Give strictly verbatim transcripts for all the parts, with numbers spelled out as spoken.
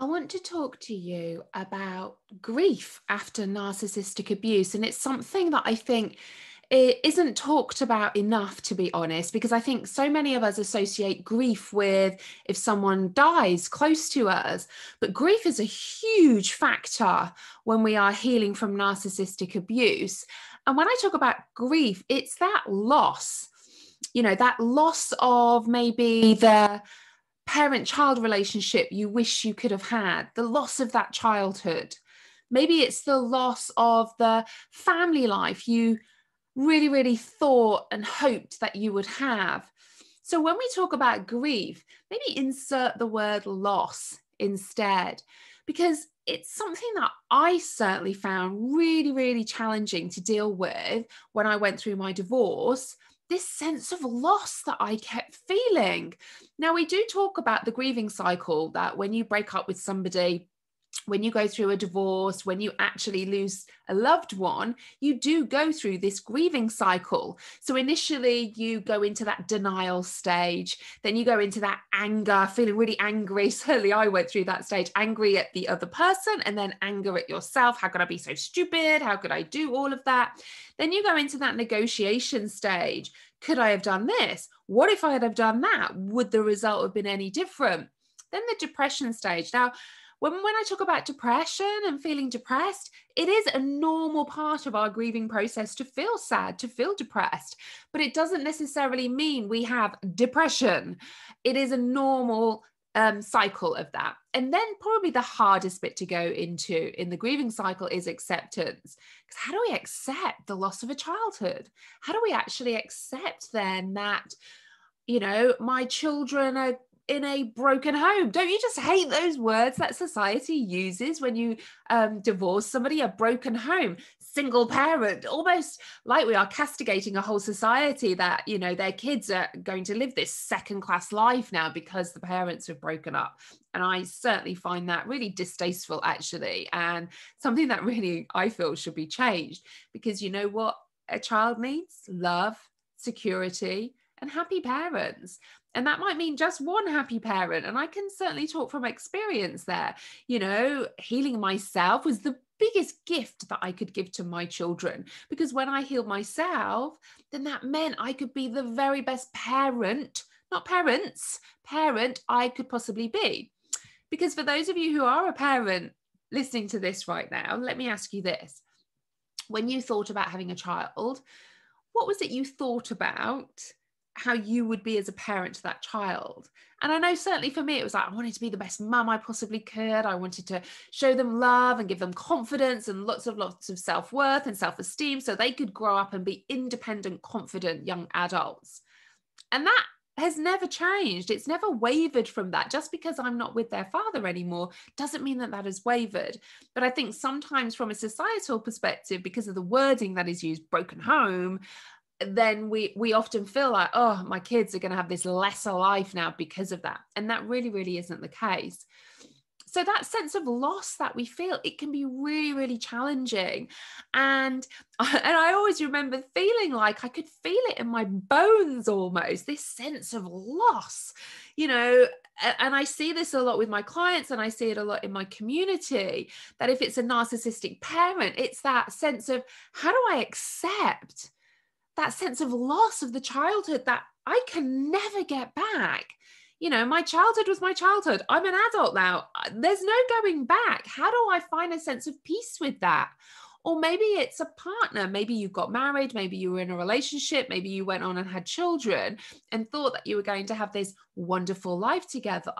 I want to talk to you about grief after narcissistic abuse. And it's something that I think it isn't talked about enough, to be honest, because I think so many of us associate grief with if someone dies close to us. But grief is a huge factor when we are healing from narcissistic abuse. And when I talk about grief, it's that loss, you know, that loss of maybe the parent-child relationship you wish you could have had, the loss of that childhood. Maybe it's the loss of the family life you really, really thought and hoped that you would have. So when we talk about grief, maybe insert the word loss instead, because it's something that I certainly found really, really challenging to deal with when I went through my divorce. This sense of loss that I kept feeling. Now, we do talk about the grieving cycle, that when you break up with somebody, when you go through a divorce, when you actually lose a loved one, you do go through this grieving cycle. So initially you go into that denial stage, then you go into that anger, feeling really angry. Certainly I went through that stage, angry at the other person, and then anger at yourself. How could I be so stupid? How could I do all of that? Then you go into that negotiation stage. Could I have done this? What if I had have done that? Would the result have been any different? Then the depression stage. Now, When, when I talk about depression and feeling depressed, it is a normal part of our grieving process to feel sad, to feel depressed, but it doesn't necessarily mean we have depression. It is a normal um, cycle of that. And then probably the hardest bit to go into in the grieving cycle is acceptance. Because how do we accept the loss of a childhood? How do we actually accept then that, you know, my children are in a broken home? Don't you just hate those words that society uses when you um, divorce somebody? A broken home, single parent, almost like we are castigating a whole society that, you know, their kids are going to live this second class life now because the parents have broken up. And I certainly find that really distasteful, actually, and something that really I feel should be changed, because you know what a child needs? Love, security, and happy parents. And that might mean just one happy parent. And I can certainly talk from experience there. You know, healing myself was the biggest gift that I could give to my children, because when I healed myself, then that meant I could be the very best parent, not parents, parent I could possibly be. Because for those of you who are a parent listening to this right now, let me ask you this. When you thought about having a child, what was it you thought about how you would be as a parent to that child? And I know certainly for me, it was like, I wanted to be the best mum I possibly could. I wanted to show them love and give them confidence and lots of lots of self-worth and self-esteem so they could grow up and be independent, confident young adults. And that has never changed. It's never wavered from that. Just because I'm not with their father anymore doesn't mean that that has wavered. But I think sometimes from a societal perspective, because of the wording that is used, broken home, then we we often feel like, oh, my kids are going to have this lesser life now because of that. And that really, really isn't the case. So that sense of loss that we feel, it can be really, really challenging. And, and I always remember feeling like I could feel it in my bones almost, this sense of loss, you know. And I see this a lot with my clients, and I see it a lot in my community, that if it's a narcissistic parent, it's that sense of, how do I accept that sense of loss of the childhood that I can never get back? You know, my childhood was my childhood. I'm an adult now. There's no going back. How do I find a sense of peace with that? Or maybe it's a partner. Maybe you got married. Maybe you were in a relationship. Maybe you went on and had children and thought that you were going to have this wonderful life together.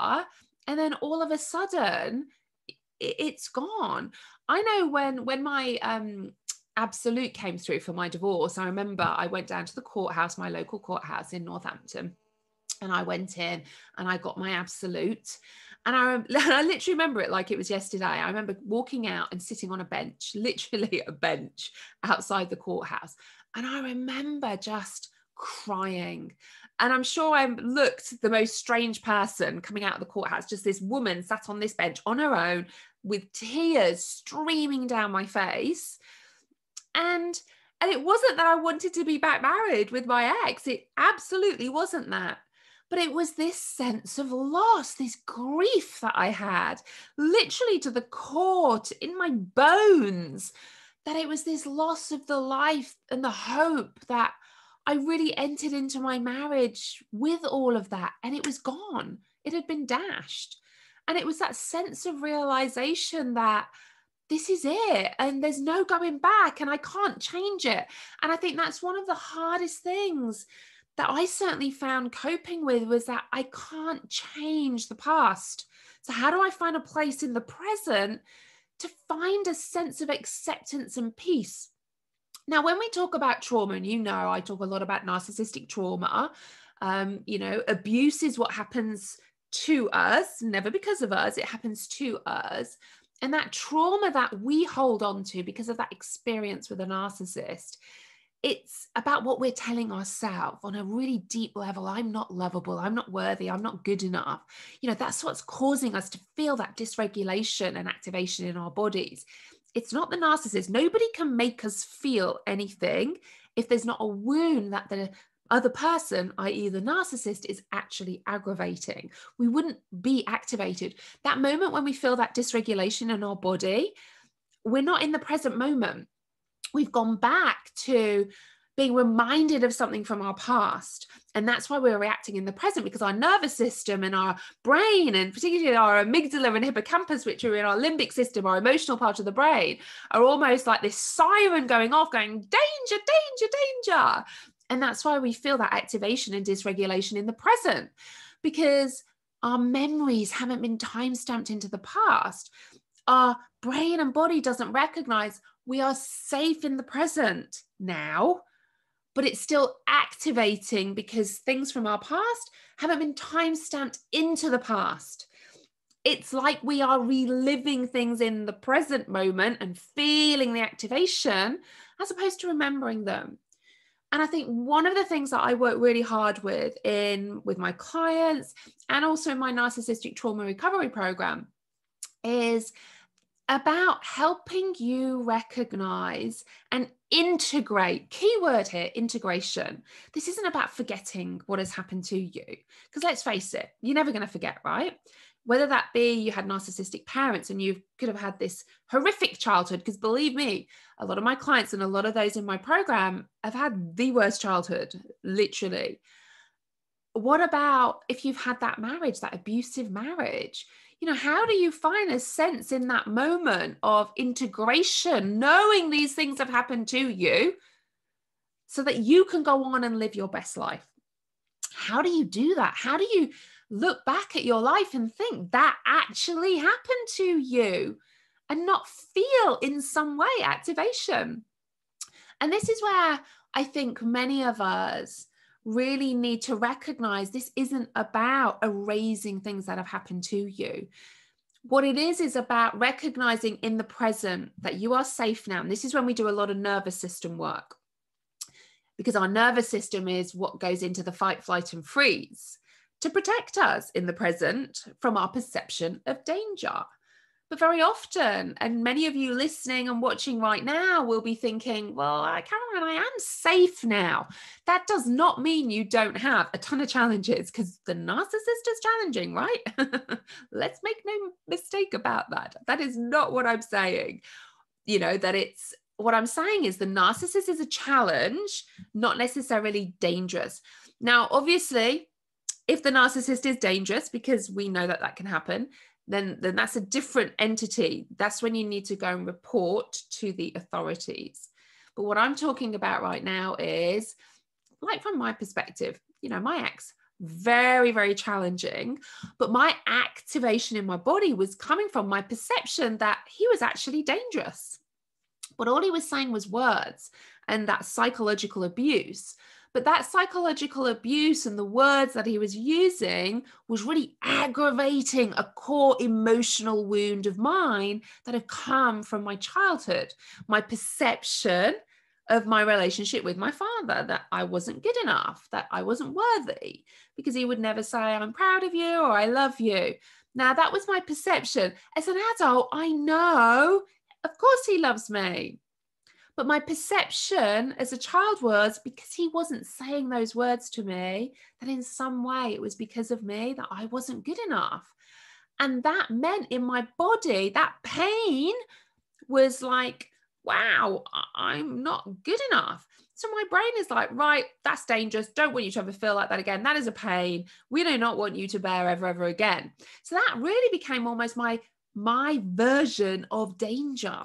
And then all of a sudden, it's gone. I know when, when my, um, Absolute came through for my divorce, I remember I went down to the courthouse, my local courthouse in Northampton, and I went in and I got my Absolute. And I, I literally remember it like it was yesterday. I remember walking out and sitting on a bench, literally a bench outside the courthouse. And I remember just crying. And I'm sure I looked the most strange person coming out of the courthouse, just this woman sat on this bench on her own with tears streaming down my face. And, and it wasn't that I wanted to be back married with my ex. It absolutely wasn't that. But it was this sense of loss, this grief that I had, literally to the core, in my bones, that it was this loss of the life and the hope that I really entered into my marriage with all of that. And it was gone. It had been dashed. And it was that sense of realization that this is it and there's no going back and I can't change it. And I think that's one of the hardest things that I certainly found coping with, was that I can't change the past. So how do I find a place in the present to find a sense of acceptance and peace? Now, when we talk about trauma, and you know, I talk a lot about narcissistic trauma, um, you know, abuse is what happens to us, never because of us, it happens to us. And that trauma that we hold on to because of that experience with a narcissist, it's about what we're telling ourselves on a really deep level. I'm not lovable. I'm not worthy. I'm not good enough. You know, that's what's causing us to feel that dysregulation and activation in our bodies. It's not the narcissist. Nobody can make us feel anything if there's not a wound that the other person, that is the narcissist, is actually aggravating. We wouldn't be activated. That moment when we feel that dysregulation in our body, we're not in the present moment. We've gone back to being reminded of something from our past. And that's why we're reacting in the present, because our nervous system and our brain, and particularly our amygdala and hippocampus, which are in our limbic system, our emotional part of the brain, are almost like this siren going off, going, danger, danger, danger. And that's why we feel that activation and dysregulation in the present, because our memories haven't been time-stamped into the past. Our brain and body doesn't recognize we are safe in the present now, but it's still activating because things from our past haven't been time-stamped into the past. It's like we are reliving things in the present moment and feeling the activation as opposed to remembering them. And I think one of the things that I work really hard with in with my clients and also in my narcissistic trauma recovery program is about helping you recognize and integrate, keyword here, integration. This isn't about forgetting what has happened to you, because let's face it, you're never going to forget, right? Whether that be you had narcissistic parents and you could have had this horrific childhood, because believe me, a lot of my clients and a lot of those in my program have had the worst childhood, literally. What about if you've had that marriage, that abusive marriage? You know, how do you find a sense in that moment of integration, knowing these things have happened to you so that you can go on and live your best life? How do you do that? How do you look back at your life and think that actually happened to you and not feel in some way activation? And this is where I think many of us really need to recognize this isn't about erasing things that have happened to you. What it is, is about recognizing in the present that you are safe now. And this is when we do a lot of nervous system work, because our nervous system is what goes into the fight, flight, and freeze to protect us in the present from our perception of danger. But very often, and many of you listening and watching right now will be thinking, well, Caroline, I am safe now. That does not mean you don't have a ton of challenges, because the narcissist is challenging, right? Let's make no mistake about that. That is not what I'm saying. You know, that it's, what I'm saying is the narcissist is a challenge, not necessarily dangerous. Now, obviously, if the narcissist is dangerous, because we know that that can happen, Then, then that's a different entity. That's when you need to go and report to the authorities. But what I'm talking about right now is, like, from my perspective, you know, my ex, very, very challenging, but my activation in my body was coming from my perception that he was actually dangerous. But all he was saying was words and that psychological abuse. But that psychological abuse and the words that he was using was really aggravating a core emotional wound of mine that had come from my childhood, my perception of my relationship with my father, that I wasn't good enough, that I wasn't worthy, because he would never say, I'm proud of you or I love you. Now, that was my perception. As an adult, I know, of course he loves me. But my perception as a child was, because he wasn't saying those words to me, that in some way it was because of me, that I wasn't good enough. And that meant in my body, that pain was like, wow, I'm not good enough. So my brain is like, right, that's dangerous. Don't want you to ever feel like that again. That is a pain. We do not want you to bear ever, ever again. So that really became almost my, my version of danger.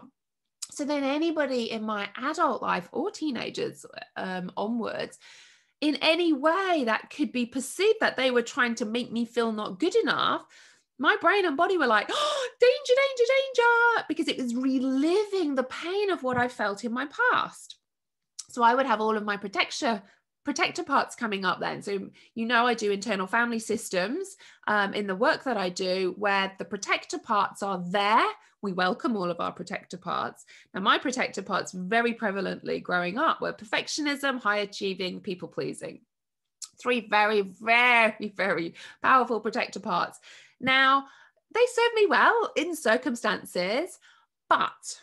So then anybody in my adult life or teenagers um, onwards, in any way that could be perceived that they were trying to make me feel not good enough, my brain and body were like, oh, danger, danger, danger, because it was reliving the pain of what I felt in my past. So I would have all of my protection protector parts coming up then. So, you know, I do internal family systems um, in the work that I do, where the protector parts are there. We welcome all of our protector parts. Now, my protector parts very prevalently growing up were perfectionism, high achieving, people pleasing. Three very, very, very powerful protector parts. Now, they served me well in circumstances, but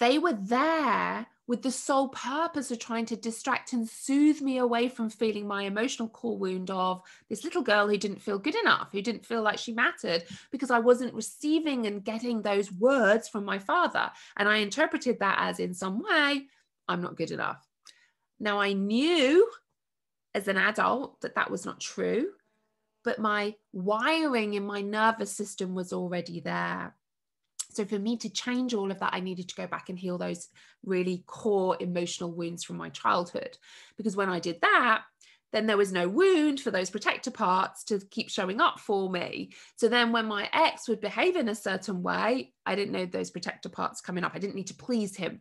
they were there with the sole purpose of trying to distract and soothe me away from feeling my emotional core wound of this little girl who didn't feel good enough, who didn't feel like she mattered because I wasn't receiving and getting those words from my father. And I interpreted that as, in some way, I'm not good enough. Now, I knew as an adult that that was not true, but my wiring in my nervous system was already there. So for me to change all of that, I needed to go back and heal those really core emotional wounds from my childhood. Because when I did that, then there was no wound for those protector parts to keep showing up for me. So then when my ex would behave in a certain way, I didn't know those protector parts coming up. I didn't need to please him.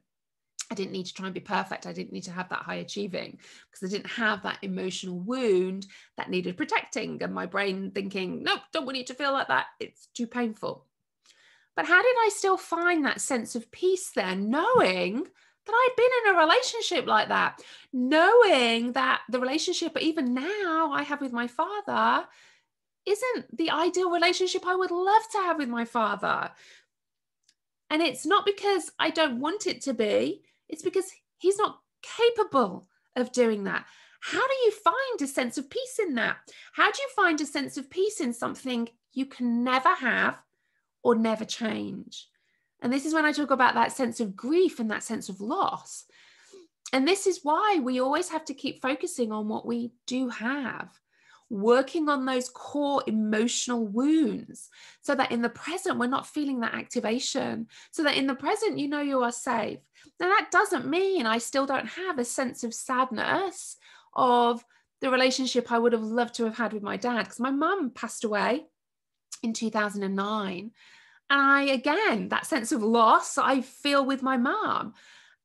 I didn't need to try and be perfect. I didn't need to have that high achieving because I didn't have that emotional wound that needed protecting. And my brain thinking, nope, don't want you to feel like that. It's too painful. But how did I still find that sense of peace then, knowing that I'd been in a relationship like that, knowing that the relationship even now I have with my father isn't the ideal relationship I would love to have with my father? And it's not because I don't want it to be, it's because he's not capable of doing that. How do you find a sense of peace in that? How do you find a sense of peace in something you can never have or never change? And this is when I talk about that sense of grief and that sense of loss. And this is why we always have to keep focusing on what we do have, working on those core emotional wounds, so that in the present, we're not feeling that activation, so that in the present, you know, you are safe. Now, that doesn't mean I still don't have a sense of sadness of the relationship I would have loved to have had with my dad, because my mum passed away in two thousand nine. And I, again, that sense of loss I feel with my mom.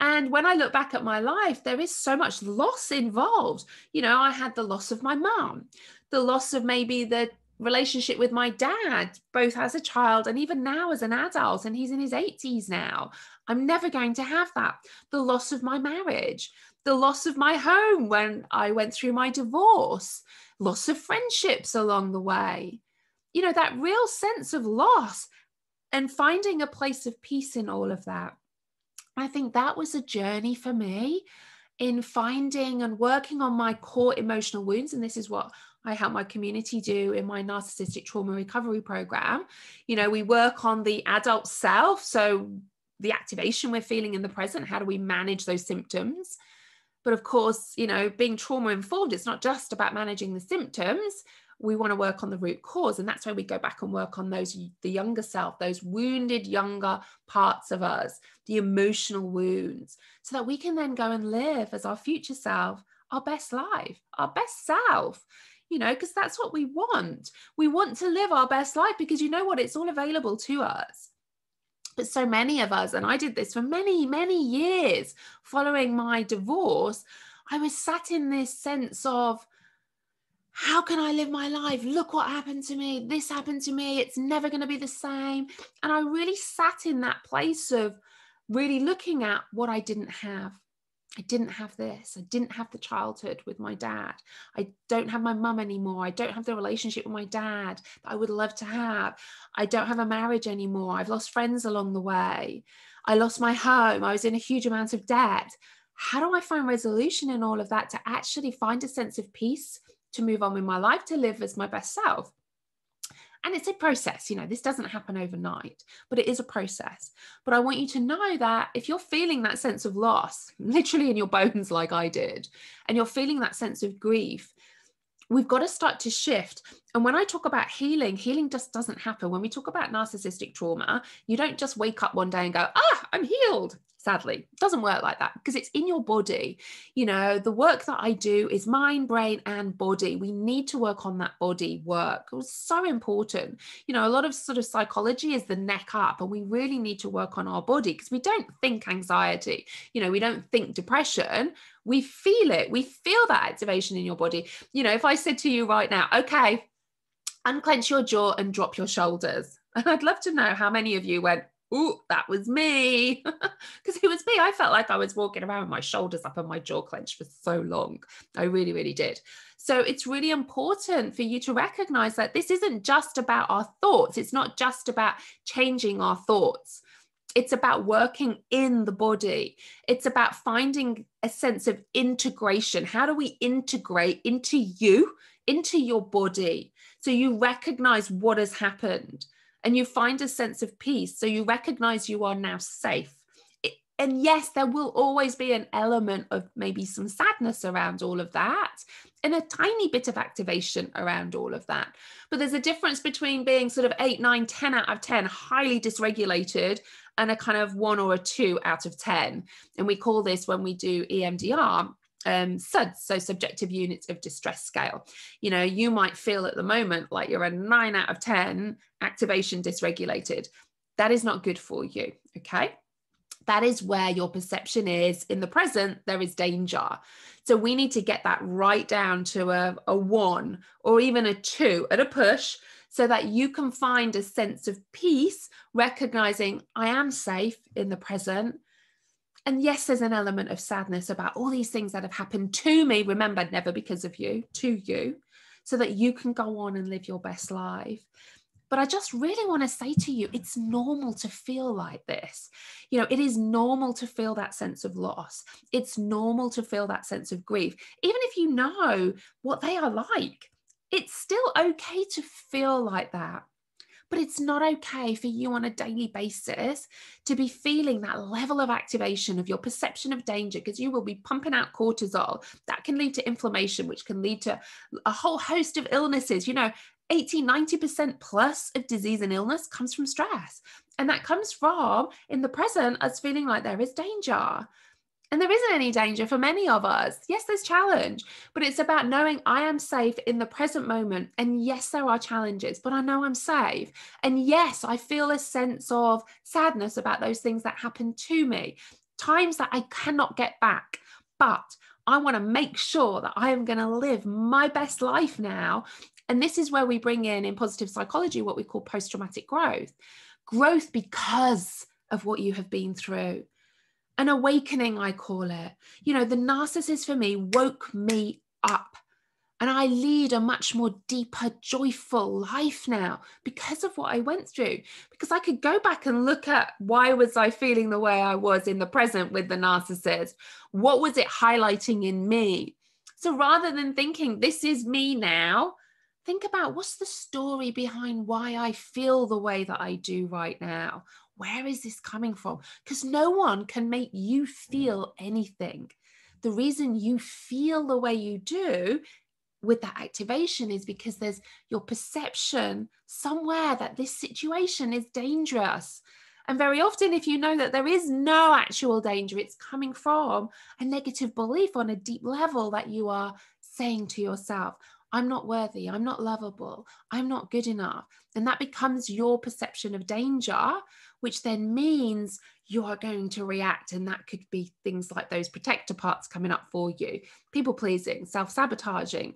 And when I look back at my life, there is so much loss involved. You know, I had the loss of my mom, the loss of maybe the relationship with my dad, both as a child and even now as an adult, and he's in his eighties now. I'm never going to have that. The loss of my marriage, the loss of my home when I went through my divorce, loss of friendships along the way. You know, that real sense of loss and finding a place of peace in all of that. I think that was a journey for me in finding and working on my core emotional wounds. And this is what I help my community do in my narcissistic trauma recovery program. You know, we work on the adult self. So the activation we're feeling in the present, how do we manage those symptoms? But of course, you know, being trauma informed, it's not just about managing the symptoms. We want to work on the root cause. And that's where we go back and work on those, the younger self, those wounded younger parts of us, the emotional wounds, so that we can then go and live as our future self, our best life, our best self, you know, because that's what we want. We want to live our best life because, you know what, it's all available to us. But so many of us, and I did this for many, many years following my divorce, I was sat in this sense of, how can I live my life? Look what happened to me. This happened to me. It's never going to be the same. And I really sat in that place of really looking at what I didn't have I didn't have this. I didn't have the childhood with my dad. I don't have my mum anymore. I don't have the relationship with my dad that I would love to have. I don't have a marriage anymore. I've lost friends along the way. I lost my home. I was in a huge amount of debt. How do I find resolution in all of that to actually find a sense of peace, to move on with my life, to live as my best self? And it's a process, you know, this doesn't happen overnight, but it is a process. But I want you to know that if you're feeling that sense of loss, literally in your bones, like I did, and you're feeling that sense of grief, we've got to start to shift. And when I talk about healing, healing just doesn't happen. When we talk about narcissistic trauma, you don't just wake up one day and go, ah, I'm healed. Sadly, it doesn't work like that, because it's in your body. You know, the work that I do is mind, brain, and body. We need to work on that body work. It was so important. You know, a lot of sort of psychology is the neck up, and we really need to work on our body, because we don't think anxiety. You know, we don't think depression. We feel it. We feel that activation in your body. You know, if I said to you right now, okay, unclench your jaw and drop your shoulders. And I'd love to know how many of you went, ooh, that was me, because it was me. I felt like I was walking around with my shoulders up and my jaw clenched for so long. I really, really did. So it's really important for you to recognize that this isn't just about our thoughts. It's not just about changing our thoughts. It's about working in the body. It's about finding a sense of integration. How do we integrate into you, into your body, so you recognize what has happened? And you find a sense of peace. So you recognize you are now safe. It, and yes, there will always be an element of maybe some sadness around all of that, and a tiny bit of activation around all of that. But there's a difference between being sort of eight, nine, ten out of ten, highly dysregulated, and a kind of one or a two out of ten. And we call this, when we do E M D R, um S U Ds, so subjective units of distress scale. You know, you might feel at the moment like you're a nine out of ten activation dysregulated. That is not good for you. Okay, that is where your perception is in the present. There is danger, so we need to get that right down to a, a one or even a two at a push, so that you can find a sense of peace, recognizing I am safe in the present. And yes, there's an element of sadness about all these things that have happened to me. Remember, never because of you, to you, so that you can go on and live your best life. But I just really want to say to you, it's normal to feel like this. You know, it is normal to feel that sense of loss. It's normal to feel that sense of grief. Even if you know what they are like, it's still okay to feel like that. But it's not okay for you on a daily basis to be feeling that level of activation of your perception of danger, because you will be pumping out cortisol. That can lead to inflammation, which can lead to a whole host of illnesses. You know, eighty, ninety percent plus of disease and illness comes from stress. And that comes from, in the present, us feeling like there is danger. And there isn't any danger for many of us. Yes, there's challenge, but it's about knowing I am safe in the present moment. And yes, there are challenges, but I know I'm safe. And yes, I feel a sense of sadness about those things that happened to me, times that I cannot get back. But I want to make sure that I am going to live my best life now. And this is where we bring in, in positive psychology, what we call post-traumatic growth. Growth because of what you have been through. An awakening, I call it. You know, the narcissist for me woke me up, and I lead a much more deeper, joyful life now because of what I went through, because I could go back and look at why was I feeling the way I was in the present with the narcissist? What was it highlighting in me? So rather than thinking, this is me now, think about what's the story behind why I feel the way that I do right now? Where is this coming from? Because no one can make you feel anything. The reason you feel the way you do with that activation is because there's your perception somewhere that this situation is dangerous. And very often, if you know that there is no actual danger, it's coming from a negative belief on a deep level that you are saying to yourself, I'm not worthy, I'm not lovable, I'm not good enough. And that becomes your perception of danger, which then means you are going to react. And that could be things like those protector parts coming up for you, people pleasing, self-sabotaging,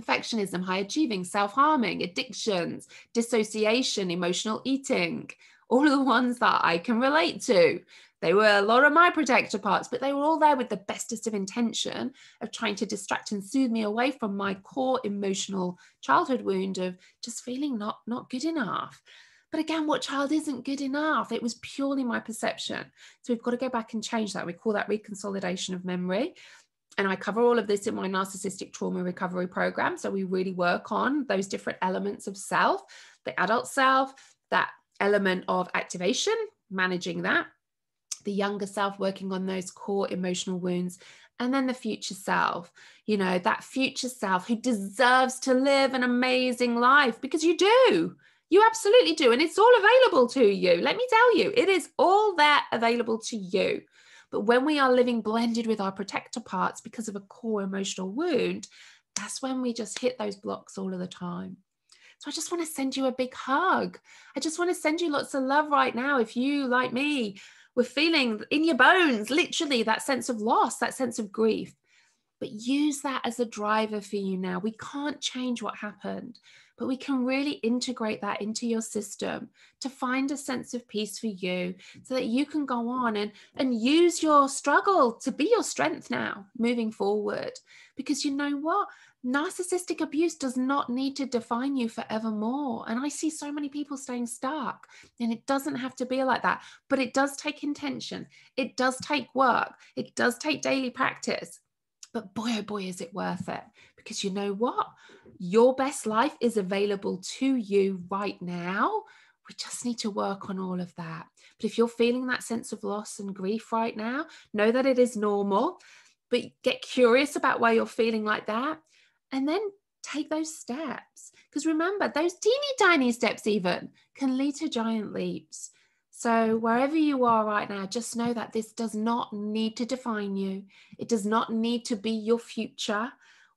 perfectionism, high achieving, self-harming, addictions, dissociation, emotional eating, all of the ones that I can relate to. They were a lot of my protector parts, but they were all there with the bestest of intention of trying to distract and soothe me away from my core emotional childhood wound of just feeling not, not good enough. But again, what child isn't good enough? It was purely my perception. So we've got to go back and change that. We call that reconsolidation of memory. And I cover all of this in my narcissistic trauma recovery program. So we really work on those different elements of self, the adult self, that element of activation, managing that, the younger self, working on those core emotional wounds, and then the future self, you know, that future self who deserves to live an amazing life, because you do. You absolutely do. And it's all available to you. Let me tell you, it is all there available to you. But when we are living blended with our protector parts because of a core emotional wound, that's when we just hit those blocks all of the time. So I just want to send you a big hug. I just want to send you lots of love right now. If you, like me, were feeling in your bones, literally that sense of loss, that sense of grief, but use that as a driver for you now. We can't change what happened, but we can really integrate that into your system to find a sense of peace for you so that you can go on and, and use your struggle to be your strength now moving forward. Because you know what? Narcissistic abuse does not need to define you forevermore. And I see so many people staying stuck, and it doesn't have to be like that, but it does take intention. It does take work. It does take daily practice. But boy, oh boy, is it worth it? Because you know what? Your best life is available to you right now. We just need to work on all of that. But if you're feeling that sense of loss and grief right now, know that it is normal, but get curious about why you're feeling like that. And then take those steps. Because remember, those teeny tiny steps even can lead to giant leaps. So wherever you are right now, just know that this does not need to define you. It does not need to be your future.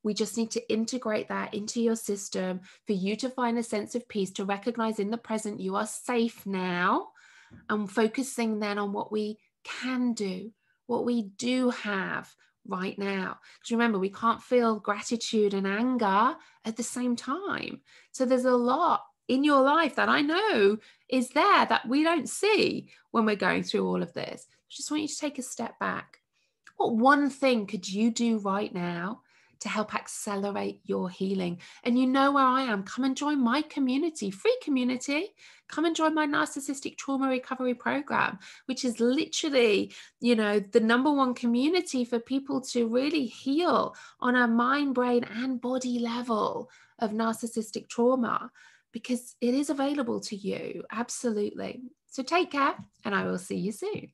We just need to integrate that into your system for you to find a sense of peace, to recognize in the present you are safe now, and focusing then on what we can do, what we do have right now. Because remember, we can't feel gratitude and anger at the same time. So there's a lot in your life that I know is there that we don't see when we're going through all of this. I just want you to take a step back. What one thing could you do right now to help accelerate your healing? And you know where I am. Come and join my community, free community. Come and join my narcissistic trauma recovery program, which is literally, you know, the number one community for people to really heal on a mind, brain, and body level of narcissistic trauma. Because it is available to you, absolutely. So take care, and I will see you soon.